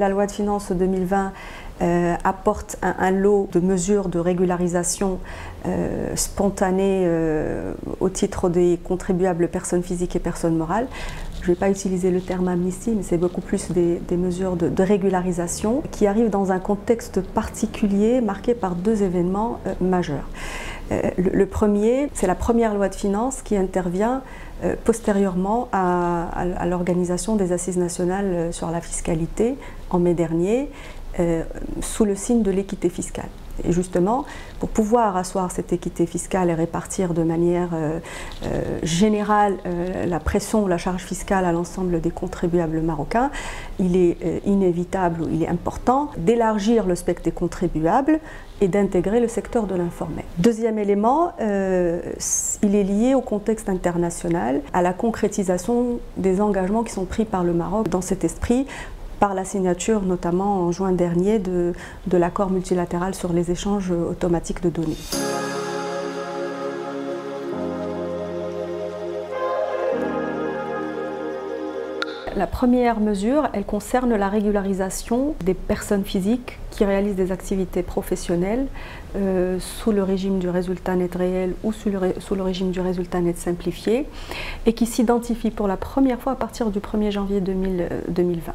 la loi de finances 2020 apporte un lot de mesures de régularisation spontanée au titre des contribuables personnes physiques et personnes morales. Je ne vais pas utiliser le terme amnistie, mais c'est beaucoup plus des mesures de régularisation qui arrivent dans un contexte particulier marqué par deux événements majeurs. Le premier, c'est la première loi de finances qui intervient postérieurement à l'organisation des assises nationales sur la fiscalité en mai dernier, sous le signe de l'équité fiscale. Et justement, pour pouvoir asseoir cette équité fiscale et répartir de manière générale la pression ou la charge fiscale à l'ensemble des contribuables marocains, il est inévitable ou il est important d'élargir le spectre des contribuables et d'intégrer le secteur de l'informel. Deuxième élément, il est lié au contexte international, à la concrétisation des engagements qui sont pris par le Maroc dans cet esprit, par la signature notamment en juin dernier de l'accord multilatéral sur les échanges automatiques de données. La première mesure, elle concerne la régularisation des personnes physiques qui réalisent des activités professionnelles sous le régime du résultat net réel ou sous le régime du résultat net simplifié et qui s'identifient pour la première fois à partir du 1er janvier 2020.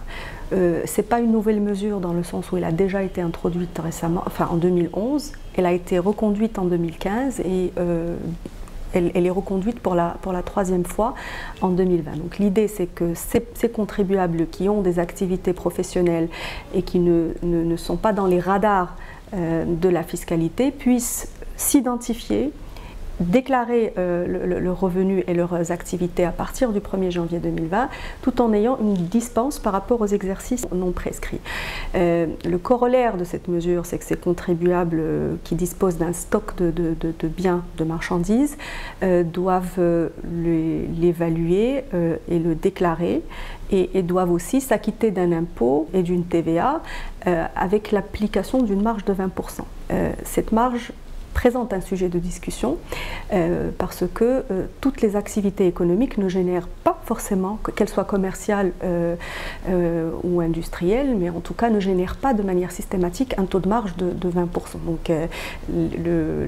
Ce n'est pas une nouvelle mesure dans le sens où elle a déjà été introduite récemment, enfin en 2011, elle a été reconduite en 2015 et elle est reconduite pour la troisième fois en 2020. Donc l'idée, c'est que ces contribuables qui ont des activités professionnelles et qui ne sont pas dans les radars de la fiscalité puissent s'identifier, déclarer le revenu et leurs activités à partir du 1er janvier 2020, tout en ayant une dispense par rapport aux exercices non prescrits. Le corollaire de cette mesure, c'est que ces contribuables qui disposent d'un stock de biens, de marchandises, doivent l'évaluer et le déclarer, et doivent aussi s'acquitter d'un impôt et d'une TVA avec l'application d'une marge de 20%. Cette marge présente un sujet de discussion parce que toutes les activités économiques ne génèrent pas forcément, qu'elles soient commerciales ou industrielles, mais en tout cas ne génèrent pas de manière systématique un taux de marge de 20%. Donc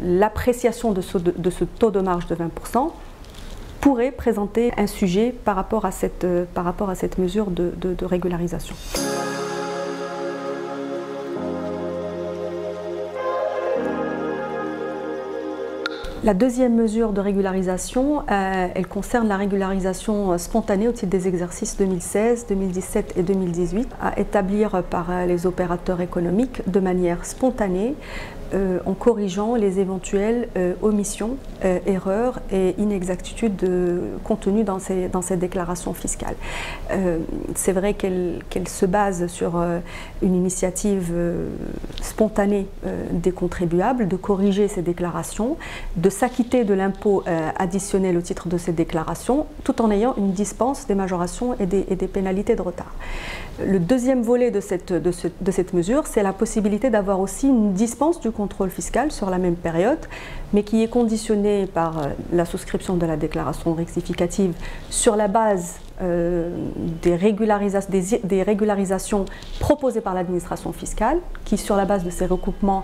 l'appréciation de ce taux de marge de 20% pourrait présenter un sujet par rapport à cette mesure de régularisation. La deuxième mesure de régularisation, elle concerne la régularisation spontanée au titre des exercices 2016, 2017 et 2018 à établir par les opérateurs économiques de manière spontanée en corrigeant les éventuelles omissions, erreurs et inexactitudes contenues dans ces déclarations fiscales. C'est vrai qu'elle se base sur une initiative spontanée des contribuables de corriger ces déclarations, de s'acquitter de l'impôt additionnel au titre de ces déclarations, tout en ayant une dispense des majorations et des pénalités de retard. Le deuxième volet de cette mesure, c'est la possibilité d'avoir aussi une dispense du contrôle fiscal sur la même période, mais qui est conditionnée par la souscription de la déclaration rectificative sur la base des régularisations proposées par l'administration fiscale, qui sur la base de ces recoupements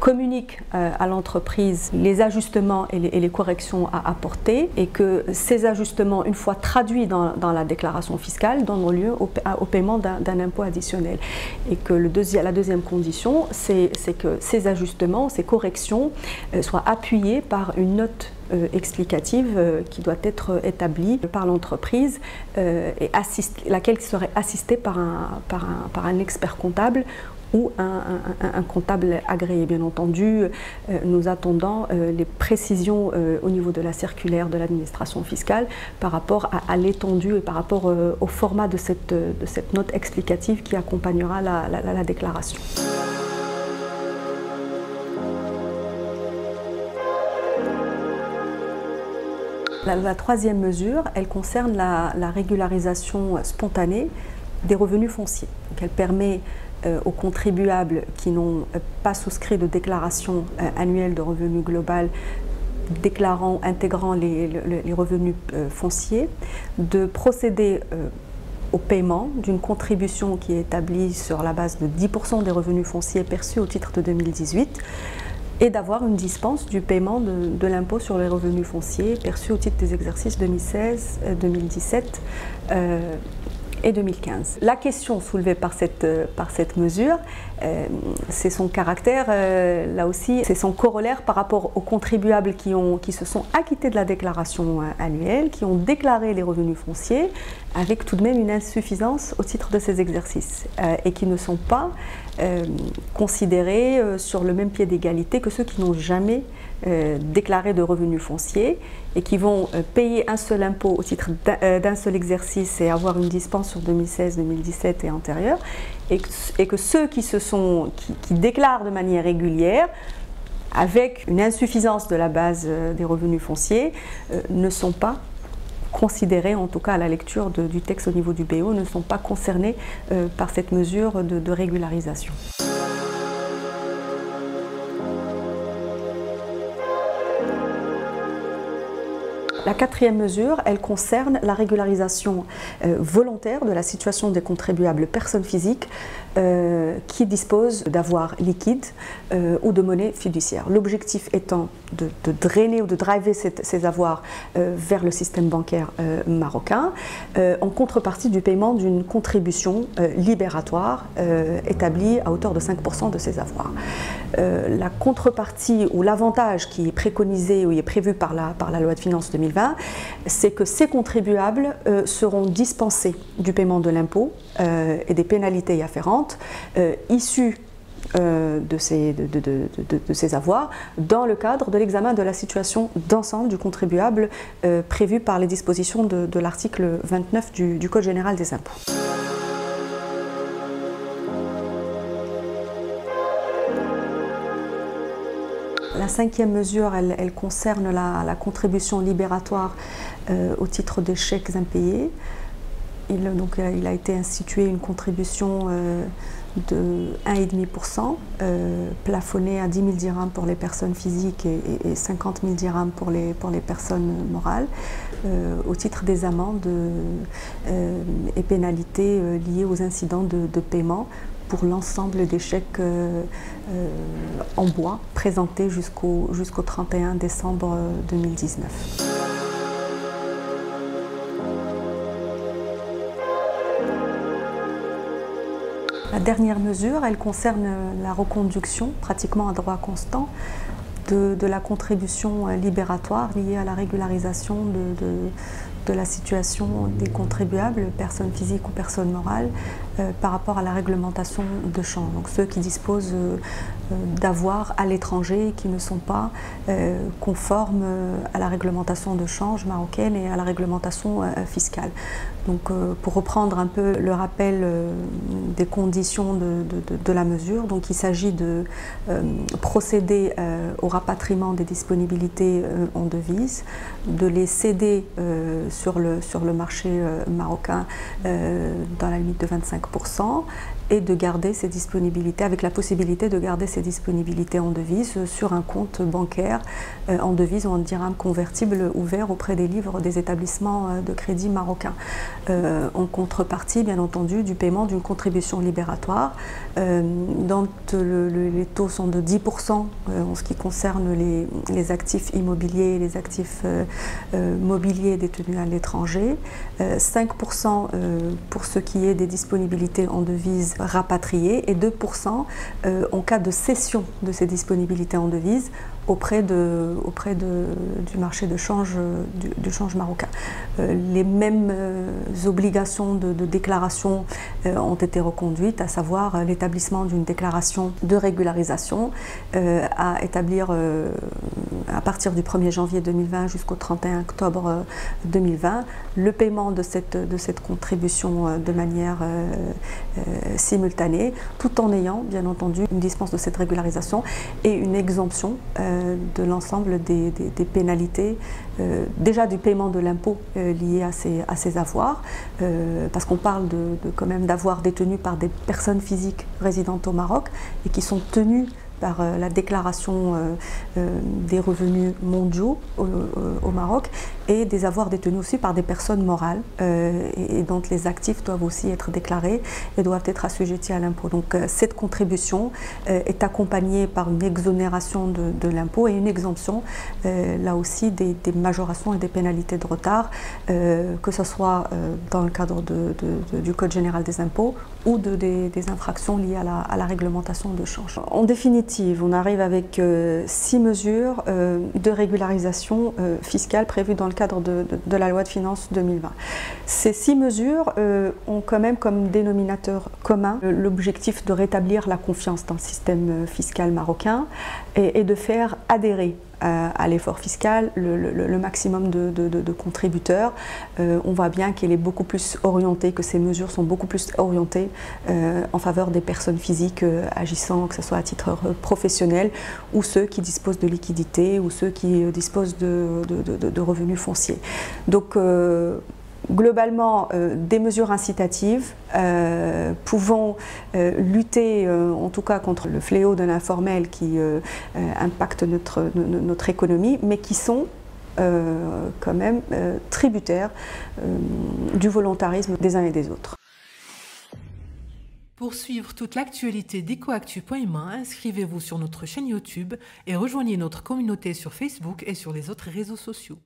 communique à l'entreprise les ajustements et les corrections à apporter, et que ces ajustements, une fois traduits dans la déclaration fiscale, donnent lieu au paiement d'un impôt additionnel. Et que la deuxième condition, c'est que ces ajustements, ces corrections soient appuyés par une note explicative qui doit être établie par l'entreprise et laquelle serait assistée par un expert comptable ou un comptable agréé. Bien entendu, nous attendons les précisions au niveau de la circulaire de l'administration fiscale par rapport à l'étendue et par rapport au format de cette note explicative qui accompagnera la déclaration. La troisième mesure, elle concerne la régularisation spontanée des revenus fonciers. Donc elle permet aux contribuables qui n'ont pas souscrit de déclaration annuelle de revenus global intégrant les revenus fonciers de procéder au paiement d'une contribution qui est établie sur la base de 10% des revenus fonciers perçus au titre de 2018 et d'avoir une dispense du paiement de l'impôt sur les revenus fonciers perçus au titre des exercices 2016, 2017 et 2015. La question soulevée par cette mesure, c'est son caractère, là aussi, c'est son corollaire par rapport aux contribuables qui se sont acquittés de la déclaration annuelle, qui ont déclaré les revenus fonciers avec tout de même une insuffisance au titre de ces exercices et qui ne sont pas considérés sur le même pied d'égalité que ceux qui n'ont jamais déclaré de revenus fonciers et qui vont payer un seul impôt au titre d'un seul exercice et avoir une dispense sur 2016, 2017 et antérieure, et que ceux qui déclarent de manière régulière avec une insuffisance de la base des revenus fonciers ne sont pas considérés, en tout cas à la lecture du texte au niveau du BO, ne sont pas concernés par cette mesure de régularisation. La quatrième mesure, elle concerne la régularisation volontaire de la situation des contribuables personnes physiques qui disposent d'avoirs liquides ou de monnaie fiduciaire. L'objectif étant de drainer ou de driver ces avoirs vers le système bancaire marocain en contrepartie du paiement d'une contribution libératoire établie à hauteur de 5% de ces avoirs. La contrepartie ou l'avantage qui est préconisé ou est prévu par la loi de finances 2020, c'est que ces contribuables seront dispensés du paiement de l'impôt et des pénalités y afférentes issues de ces avoirs dans le cadre de l'examen de la situation d'ensemble du contribuable prévu par les dispositions de l'article 29 du Code général des impôts. La cinquième mesure, elle concerne la contribution libératoire au titre des chèques impayés. Il a été institué une contribution de 1,5% plafonnée à 10 000 dirhams pour les personnes physiques et 50 000 dirhams pour les personnes morales au titre des amendes et pénalités liées aux incidents de paiement pour l'ensemble des chèques en bois présentés jusqu'au 31 décembre 2019. La dernière mesure, elle concerne la reconduction, pratiquement à droit constant, de la contribution libératoire liée à la régularisation de la situation des contribuables, personnes physiques ou personnes morales, par rapport à la réglementation de change. Donc ceux qui disposent d'avoirs à l'étranger et qui ne sont pas conformes à la réglementation de change marocaine et à la réglementation fiscale. Donc pour reprendre un peu le rappel des conditions de la mesure, donc il s'agit de procéder au rapatriement des disponibilités en devises, de les céder sur le marché marocain dans la limite de 25% et de garder ces disponibilités, avec la possibilité de garder ces disponibilités en devises sur un compte bancaire en devises ou en dirhams convertibles ouvert auprès des livres des établissements de crédit marocains, en contrepartie bien entendu du paiement d'une contribution libératoire dont les taux sont de 10% en ce qui concerne les actifs immobiliers et les actifs mobiliers détenus à l'étranger, 5% pour ce qui est des disponibilités en devises rapatriées et 2% en cas de cession de ces disponibilités en devises auprès du marché de change, du change marocain. Les mêmes obligations de déclaration ont été reconduites, à savoir l'établissement d'une déclaration de régularisation à établir à partir du 1er janvier 2020 jusqu'au 31 octobre 2020, le paiement de cette contribution de manière simultanée, tout en ayant bien entendu une dispense de cette régularisation et une exemption de l'ensemble des pénalités, déjà du paiement de l'impôt lié à ces avoirs, parce qu'on parle quand même d'avoirs détenus par des personnes physiques résidentes au Maroc et qui sont tenus par la déclaration des revenus mondiaux au Maroc et des avoirs détenus aussi par des personnes morales et dont les actifs doivent aussi être déclarés et doivent être assujettis à l'impôt. Donc cette contribution est accompagnée par une exonération de l'impôt et une exemption, là aussi, des majorations et des pénalités de retard, que ce soit dans le cadre du Code général des impôts ou des infractions liées à la réglementation de change. En définitive, on arrive avec 6 mesures de régularisation fiscale prévues dans le cadre de la loi de finances 2020. Ces 6 mesures ont quand même comme dénominateur commun l'objectif de rétablir la confiance dans le système fiscal marocain et de faire adhérer à l'effort fiscal le maximum de contributeurs. On voit bien qu'elle est beaucoup plus orientée, que ces mesures sont beaucoup plus orientées en faveur des personnes physiques agissant, que ce soit à titre professionnel, ou ceux qui disposent de liquidités, ou ceux qui disposent de revenus fonciers. Donc, globalement, des mesures incitatives pouvant lutter en tout cas contre le fléau de l'informel qui impacte notre économie, mais qui sont quand même tributaires du volontarisme des uns et des autres. Pour suivre toute l'actualité d'EcoActu.ma, inscrivez-vous sur notre chaîne YouTube et rejoignez notre communauté sur Facebook et sur les autres réseaux sociaux.